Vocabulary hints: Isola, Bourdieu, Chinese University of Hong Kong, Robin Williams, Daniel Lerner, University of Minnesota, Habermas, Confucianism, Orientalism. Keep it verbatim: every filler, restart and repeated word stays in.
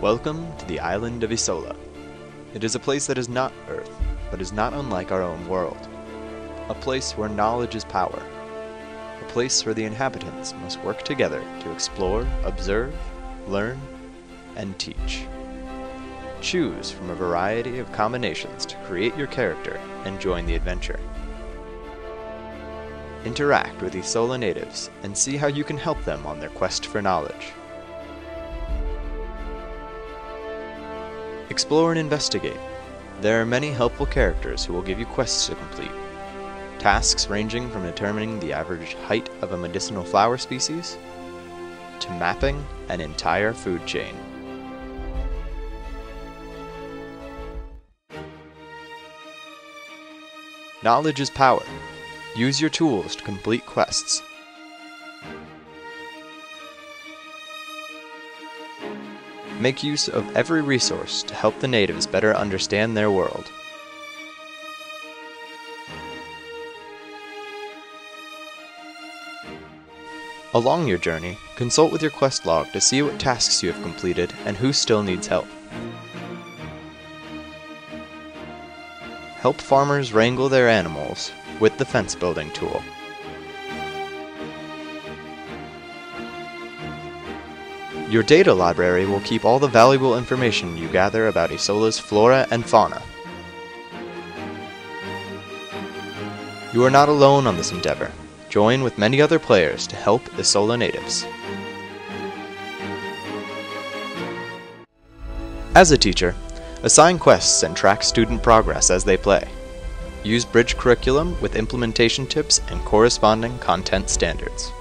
Welcome to the island of Isola. It is a place that is not Earth, but is not unlike our own world. A place where knowledge is power. A place where the inhabitants must work together to explore, observe, learn, and teach. Choose from a variety of combinations to create your character and join the adventure. Interact with Isola natives and see how you can help them on their quest for knowledge. Explore and investigate. There are many helpful characters who will give you quests to complete. Tasks ranging from determining the average height of a medicinal flower species, to mapping an entire food chain. Knowledge is power. Use your tools to complete quests. Make use of every resource to help the natives better understand their world. Along your journey, consult with your quest log to see what tasks you have completed and who still needs help. Help farmers wrangle their animals with the fence building tool. Your data library will keep all the valuable information you gather about Isola's flora and fauna. You are not alone on this endeavor. Join with many other players to help Isola natives. As a teacher, assign quests and track student progress as they play. Use Bridge curriculum with implementation tips and corresponding content standards.